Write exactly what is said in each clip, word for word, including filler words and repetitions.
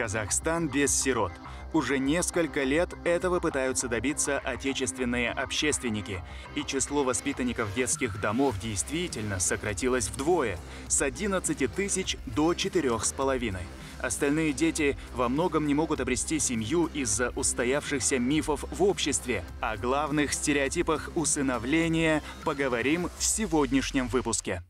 Казахстан без сирот. Уже несколько лет этого пытаются добиться отечественные общественники. И число воспитанников детских домов действительно сократилось вдвое – с одиннадцати тысяч до четырёх с половиной. Остальные дети во многом не могут обрести семью из-за устоявшихся мифов в обществе. О главных стереотипах усыновления поговорим в сегодняшнем выпуске.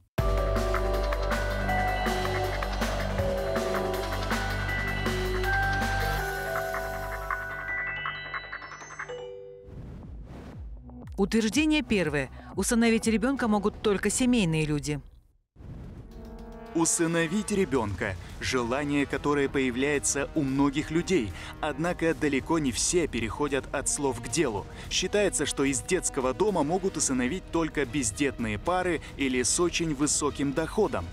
Утверждение первое. Усыновить ребенка могут только семейные люди. Усыновить ребенка – желание, которое появляется у многих людей. Однако далеко не все переходят от слов к делу. Считается, что из детского дома могут усыновить только бездетные пары или с очень высоким доходом.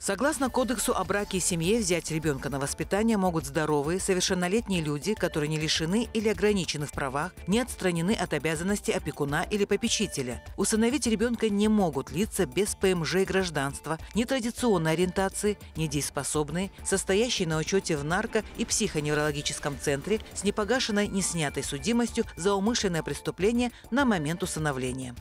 Согласно Кодексу о браке и семье, взять ребенка на воспитание могут здоровые, совершеннолетние люди, которые не лишены или ограничены в правах, не отстранены от обязанностей опекуна или попечителя. Усыновить ребенка не могут лица без ПМЖ и гражданства, нетрадиционной ориентации, недееспособные, состоящие на учете в нарко- и психоневрологическом центре с непогашенной, неснятой судимостью за умышленное преступление на момент усыновления.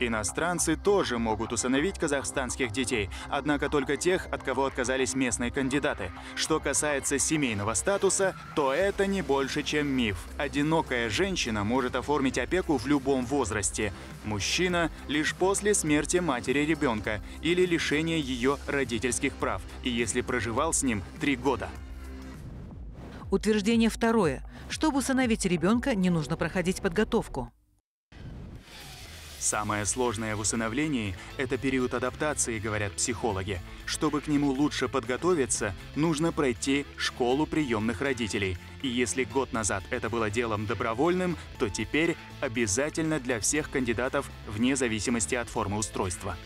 Иностранцы тоже могут усыновить казахстанских детей, однако только тех, от кого отказались местные кандидаты. Что касается семейного статуса, то это не больше, чем миф. Одинокая женщина может оформить опеку в любом возрасте. Мужчина – лишь после смерти матери ребенка или лишения ее родительских прав, и если проживал с ним три года. Утверждение второе. Чтобы усыновить ребенка, не нужно проходить подготовку. Самое сложное в усыновлении – это период адаптации, говорят психологи. Чтобы к нему лучше подготовиться, нужно пройти школу приемных родителей. И если год назад это было делом добровольным, то теперь обязательно для всех кандидатов, вне зависимости от формы устройства.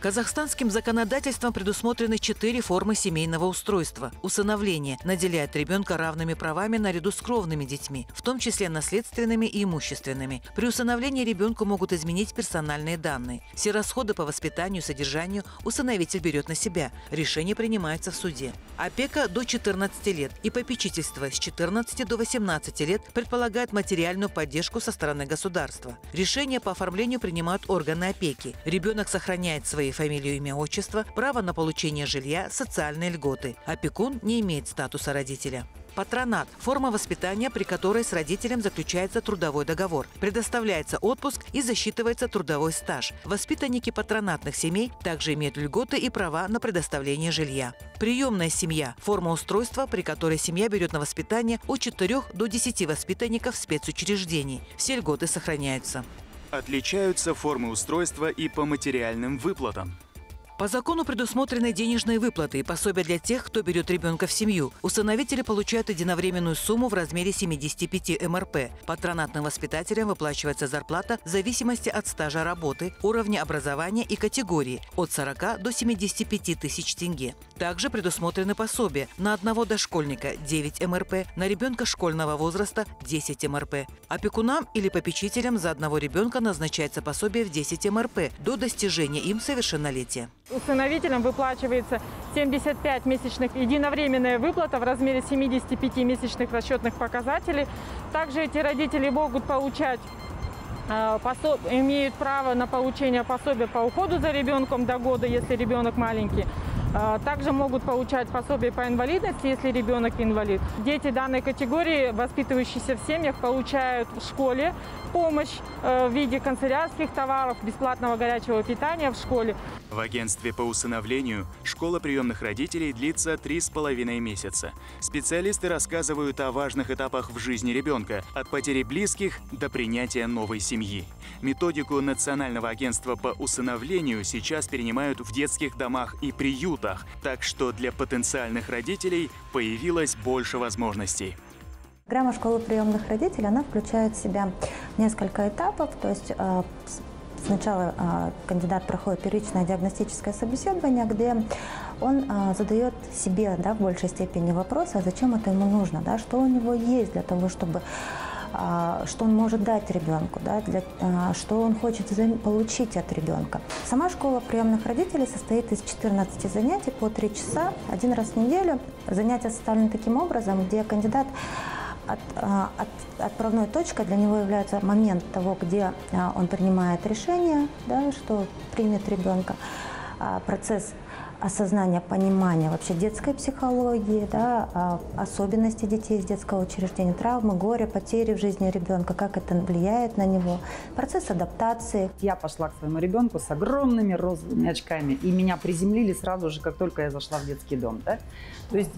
Казахстанским законодательством предусмотрены четыре формы семейного устройства. Усыновление наделяет ребенка равными правами наряду с кровными детьми, в том числе наследственными и имущественными. При усыновлении ребенку могут изменить персональные данные. Все расходы по воспитанию, содержанию усыновитель берет на себя. Решение принимается в суде. Опека до четырнадцати лет и попечительство с четырнадцати до восемнадцати лет предполагает материальную поддержку со стороны государства. Решение по оформлению принимают органы опеки. Ребенок сохраняет свои фамилию, имя, отчество, право на получение жилья, социальные льготы. Опекун не имеет статуса родителя. Патронат – форма воспитания, при которой с родителем заключается трудовой договор, предоставляется отпуск и засчитывается трудовой стаж. Воспитанники патронатных семей также имеют льготы и права на предоставление жилья. Приемная семья – форма устройства, при которой семья берет на воспитание от четырёх до десяти воспитанников спецучреждений. Все льготы сохраняются. Отличаются формы устройства и по материальным выплатам. По закону предусмотрены денежные выплаты и пособия для тех, кто берет ребенка в семью. Усыновители получают единовременную сумму в размере семидесяти пяти эм эр пэ. Патронатным воспитателям выплачивается зарплата в зависимости от стажа работы, уровня образования и категории – от сорока до семидесяти пяти тысяч тенге. Также предусмотрены пособия на одного дошкольника – девять эм эр пэ, на ребенка школьного возраста – десять эм эр пэ. Опекунам или попечителям за одного ребенка назначается пособие в десять эм эр пэ до достижения им совершеннолетия. Усыновителям выплачивается семьдесят пять месячных единовременная выплата в размере семидесяти пяти месячных расчетных показателей. Также эти родители могут получать, имеют право на получение пособия по уходу за ребенком до года, если ребенок маленький. Также могут получать пособие по инвалидности, если ребенок инвалид. Дети данной категории, воспитывающиеся в семьях, получают в школе помощь в виде канцелярских товаров, бесплатного горячего питания в школе. В агентстве по усыновлению школа приемных родителей длится три с половиной месяца. Специалисты рассказывают о важных этапах в жизни ребенка, от потери близких до принятия новой семьи. Методику Национального агентства по усыновлению сейчас перенимают в детских домах и приютах. Так что для потенциальных родителей появилось больше возможностей. Программа школы приемных родителей, она включает в себя несколько этапов. То есть сначала кандидат проходит первичное диагностическое собеседование, где он задает себе, да, в большей степени вопрос, а зачем это ему нужно, да, что у него есть для того, чтобы что он может дать ребенку, да, для, что он хочет получить от ребенка. Сама школа приемных родителей состоит из четырнадцати занятий по три часа, один раз в неделю. Занятия составлены таким образом, где кандидат От, от, отправной точкой для него является момент того, где он принимает решение, да, что примет ребенка, процесс осознания, понимания вообще детской психологии, да, особенностей детей из детского учреждения, травмы, горе, потери в жизни ребенка, как это влияет на него, процесс адаптации. Я пошла к своему ребенку с огромными розовыми очками, и меня приземлили сразу же, как только я зашла в детский дом. Да? То есть,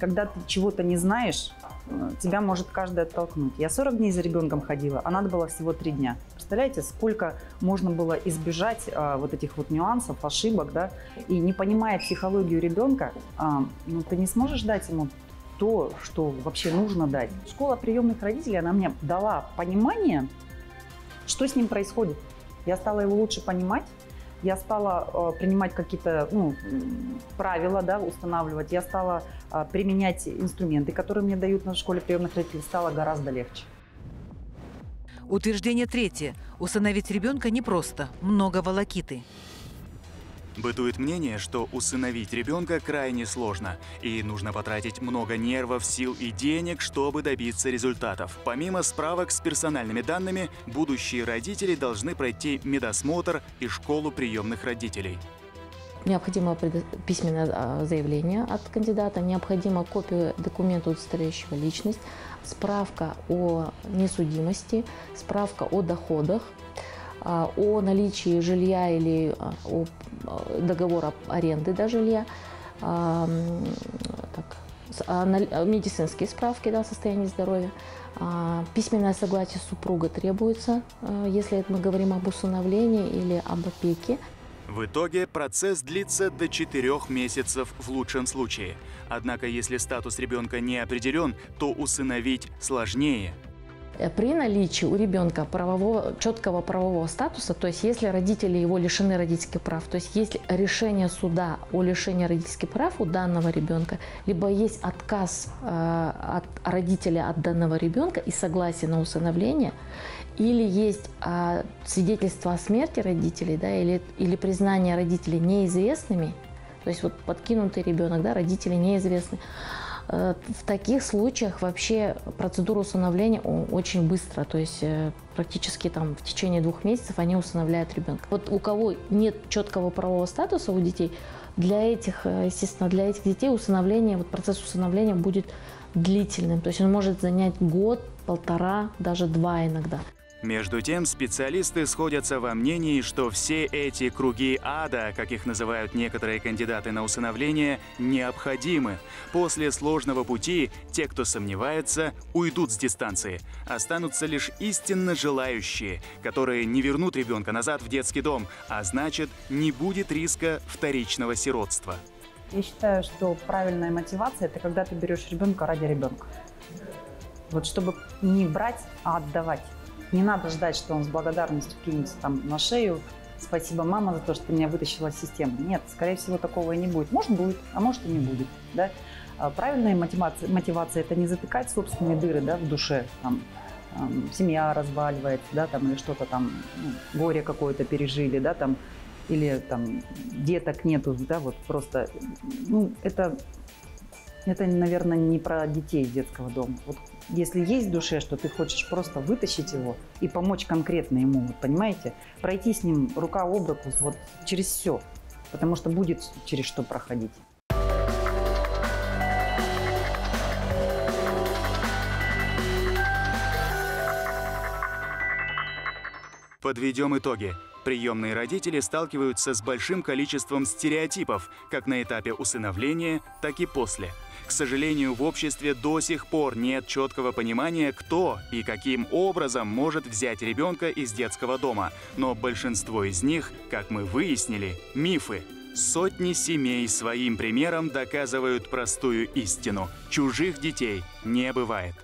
когда ты чего-то не знаешь, тебя может каждый оттолкнуть. Я сорок дней за ребенком ходила, а надо было всего три дня. Представляете, сколько можно было избежать а, вот этих вот нюансов, ошибок, да? И не понимая психологию ребенка, а, ну, ты не сможешь дать ему то, что вообще нужно дать. Школа приемных родителей, она мне дала понимание, что с ним происходит. Я стала его лучше понимать. Я стала э, принимать какие-то ну, правила, да, устанавливать. Я стала э, применять инструменты, которые мне дают на школе приемных родителей. Стало гораздо легче. Утверждение третье. Усыновить ребенка непросто. Много волокиты. Бытует мнение, что усыновить ребенка крайне сложно. И нужно потратить много нервов, сил и денег, чтобы добиться результатов. Помимо справок с персональными данными, будущие родители должны пройти медосмотр и школу приемных родителей. Необходимо письменное заявление от кандидата, необходима копия документа, удостоверяющего личность, справка о несудимости, справка о доходах, о наличии жилья или о договора аренды до жилья, так, медицинские справки, да, о состоянии здоровья, письменное согласие супруга требуется, если мы говорим об усыновлении или об опеке. В итоге процесс длится до четырёх месяцев в лучшем случае. Однако, если статус ребенка не определен, то усыновить сложнее. При наличии у ребенка правового, четкого правового статуса, то есть если родители его лишены родительских прав, то есть есть решение суда о лишении родительских прав у данного ребенка, либо есть отказ э, от родителя от данного ребенка и согласие на усыновление, или есть э, свидетельство о смерти родителей, да, или, или признание родителей неизвестными, то есть вот подкинутый ребенок, да, родители неизвестны. В таких случаях вообще процедура усыновления очень быстро, то есть практически там в течение двух месяцев они усыновляют ребенка. Вот у кого нет четкого правового статуса у детей, для этих, естественно, для этих детей усыновление, вот процесс усыновления будет длительным, то есть он может занять год, полтора, даже два иногда. Между тем, специалисты сходятся во мнении, что все эти круги ада, как их называют некоторые кандидаты на усыновление, необходимы. После сложного пути те, кто сомневается, уйдут с дистанции. Останутся лишь истинно желающие, которые не вернут ребенка назад в детский дом, а значит, не будет риска вторичного сиротства. Я считаю, что правильная мотивация – это когда ты берешь ребенка ради ребенка. Вот чтобы не брать, а отдавать. Не надо ждать, что он с благодарностью кинется там на шею. Спасибо, мама, за то, что ты меня вытащила из системы. Нет, скорее всего, такого и не будет. Может, будет, а может и не будет. Да? Правильная мотивация, мотивация – это не затыкать собственные дыры, да, в душе. Там, эм, семья разваливается, да, там, или что-то там, ну, горе какое-то пережили, да, там, или там, деток нету. Да, вот просто, ну, это, это, наверное, не про детей из детского дома. Вот. Если есть в душе, что ты хочешь просто вытащить его и помочь конкретно ему, вот, понимаете, пройти с ним рука об руку вот, через все, потому что будет через что проходить. Подведем итоги. Приемные родители сталкиваются с большим количеством стереотипов, как на этапе усыновления, так и после. К сожалению, в обществе до сих пор нет четкого понимания, кто и каким образом может взять ребенка из детского дома. Но большинство из них, как мы выяснили, мифы. Сотни семей своим примером доказывают простую истину. Чужих детей не бывает.